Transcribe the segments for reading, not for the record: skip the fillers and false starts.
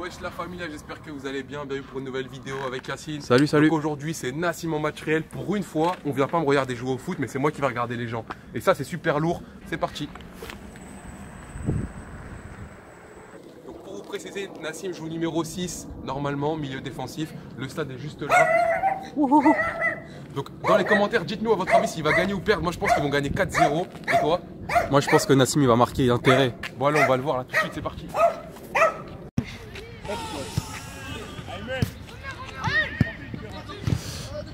Wesh la famille, j'espère que vous allez bien, bienvenue pour une nouvelle vidéo avec Yacine. Salut, salut. Donc aujourd'hui c'est Nassim en match réel. Pour une fois, on vient pas me regarder jouer au foot, mais c'est moi qui vais regarder les gens. Et ça c'est super lourd, c'est parti. Donc pour vous préciser, Nassim joue numéro 6, normalement, milieu défensif. Le stade est juste là. Donc dans les commentaires, dites-nous à votre avis s'il va gagner ou perdre. Moi je pense qu'ils vont gagner 4-0. Et toi? Moi je pense que Nassim il va marquer intérêt. Bon allez, on va le voir là tout de suite, c'est parti.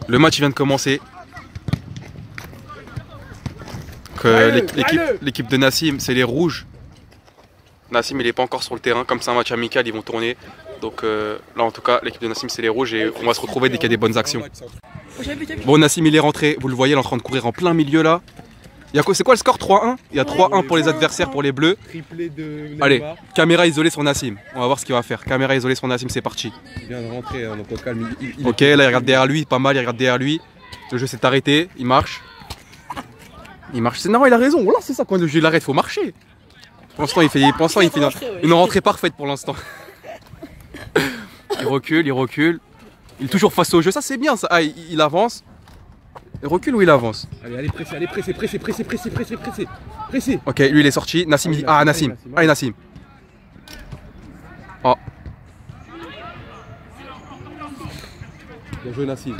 Le match vient de commencer. L'équipe de Nassim, c'est les rouges. Nassim, il n'est pas encore sur le terrain. Comme c'est un match amical, ils vont tourner. Donc là, en tout cas, l'équipe de Nassim, c'est les rouges. Et on va se retrouver dès qu'il y a des bonnes actions. Bon, Nassim, il est rentré. Vous le voyez, il est en train de courir en plein milieu là. C'est quoi le score? 3-1. Il y a 3-1 pour les adversaires, pour les bleus. Triplé de Neymar. Allez, caméra isolée sur Nassim. On va voir ce qu'il va faire. Caméra isolée sur Nassim, c'est parti. Il vient de rentrer, donc au calme. Ok, là il regarde derrière lui, pas mal, il regarde derrière lui. Le jeu s'est arrêté, il marche. Il marche. Non, il a raison. Voilà, c'est ça, quand le jeu l'arrête, faut marcher. Pour l'instant, il fait une rentrée parfaite pour l'instant. Il recule, il recule. Il est toujours face au jeu, ça c'est bien ça. Ah, il avance. Il recule ou il avance? Allez, allez, pressez, pressez, pressez, pressez, pressez, pressez, pressez. Ok, lui il est sorti. Nassim, il dit. Ah, Nassim. Allez, Nassim. Oh. Bien joué, Nassim.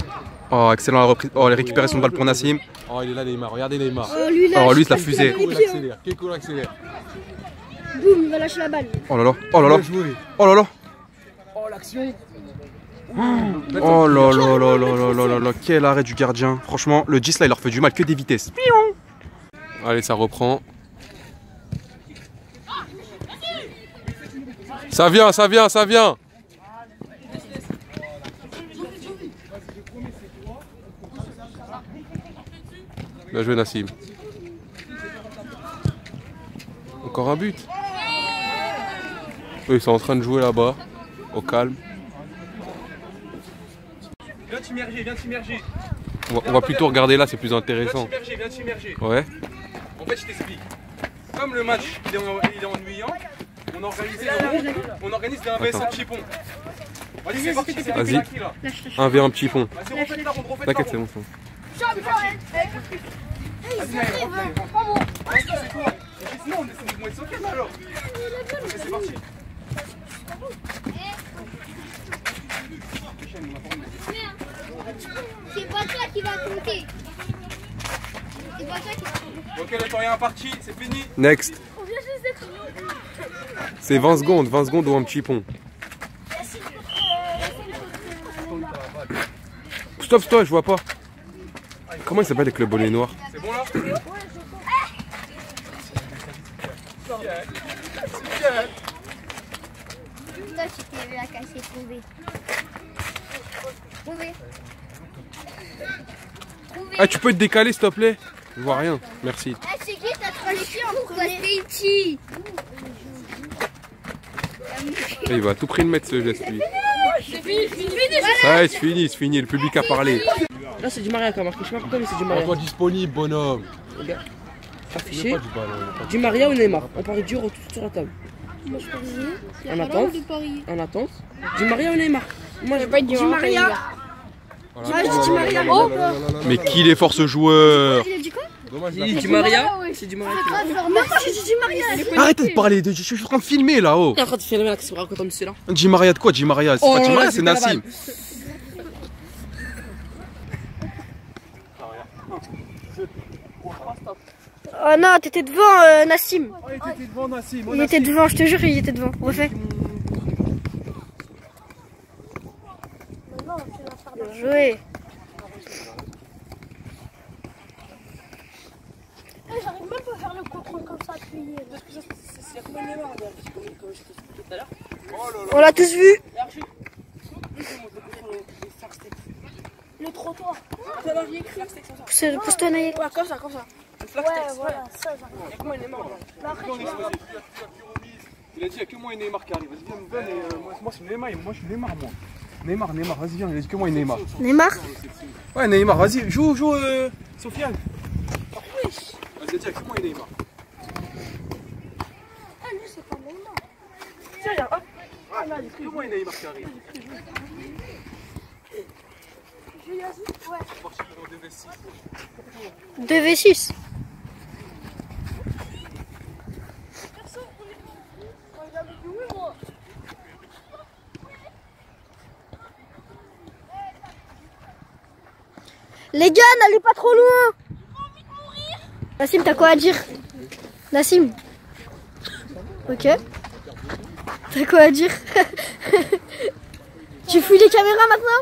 Oh, excellent la reprise. Oh, les récupérations de balle pour Nassim. Oh, il est là, Neymar. Regardez, Neymar. Oh, lui, c'est la fusée. Kekou l'accélère. Boum, il va lâcher la balle. Oh là là. Oh là là. Oh là là. Oh, l'action. Oh là là là là là là là, quel arrêt du gardien. Franchement, le 10 là, il leur fait du mal, que des vitesses. Allez, ça reprend. Ça vient, ça vient, ça vient. Bien joué, Nassim. Encore un but. Eux, ils sont en train de jouer là-bas, au calme. Viens t'immerger, viens t'immerger. On va plutôt regarder là, c'est plus intéressant. Viens t'immerger, viens t'immerger. Ouais. En fait, je t'explique. Comme le match il est ennuyant, on organise un VS petit pont. Vas-y, c'est parti, c'est parti là. Un V1 petit pont. Vas-y, refaites la ronde, refaites la ronde. T'inquiète, c'est bon. Vas-y, c'est quoi? Sinon, on est sur le soccer alors. C'est parti. C'est pas ça qui va compter. C'est pas ça qui va compter. Ok, le temps est imparti, c'est fini. Next. C'est 20 secondes ou un petit pont. Stop, stop, je vois pas. Comment il s'appelle avec le bonnet noir? C'est bon là? Ah, tu peux te décaler s'il te plaît? Je vois rien, merci. Ah, c'est qui t'as tranché en premier? Il va à tout prix le mettre ce geste lui. Ah, c'est fini, c'est fini, le public a parlé. Là c'est Di María qui a marqué, je sais pas pourquoi mais c'est Di María. Toi disponible bonhomme. Affiché. Di María ou Neymar? On parie dur tout sur la table. Moi je parie. En attente. En attente. Di María ou Neymar? Moi je vais Di María. Voilà. Ah, Di María. Oh. Mais qu'il est fort ce joueur. Il a dit quoi? Di María. C'est Di María. Arrête de parler, je suis en train de filmer là-haut. Il est en train de filmer là, qu'est-ce que comme c'est là? Di María de quoi? Di María, c'est pas Di María, c'est Nassim. Oh non, t'étais devant Nassim. Oh, il était devant Nassim. Il était devant, je te jure, il était devant. Refais. Bien joué. J'arrive même pas à faire le contrôle comme ça, appuyé. On l'a tous vu. Le trottoir. Pousse-toi, Naïe. Comme ça, comme ça. Ouais, voilà, ça, j'arrive. Il est mort. Il a dit, il n'y a que moi et Neymar qui arrive. Vas-y, viens, me donne. Moi, c'est Neymar, moi, je suis Neymar, moi. Neymar, Neymar, vas-y viens, il dit que moi et Neymar. Neymar? Ouais Neymar, vas-y, joue, joue Sofiane. Vas-y, tiens, que moi et Neymar. Ah lui c'est pas Neymar. Tiens, regarde, hop. Comment il a marqué un rire? Je vais y assister, ouais. On va chercher le 2v6. 2v6. Perso, on est bon. Il a mis du oui, moi. Les gars, n'allez pas trop loin. J'ai pas envie de mourir. Nassim, t'as quoi à dire? Nassim. Ok. T'as quoi à dire? Tu fuis les caméras maintenant?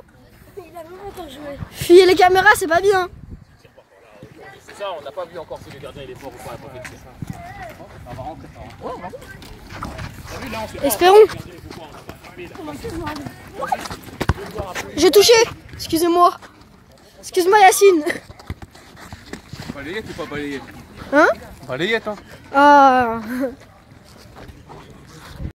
Il a longtemps quand je vais. Fuyer les caméras, c'est pas bien. C'est ça, on n'a pas vu encore si le gardien il est fort ou pas. On va rentrer. Espérons. J'ai touché. Excusez-moi. Excuse-moi, Yacine. Balayette ou pas balayette? Hein? Balayette, hein? Ah.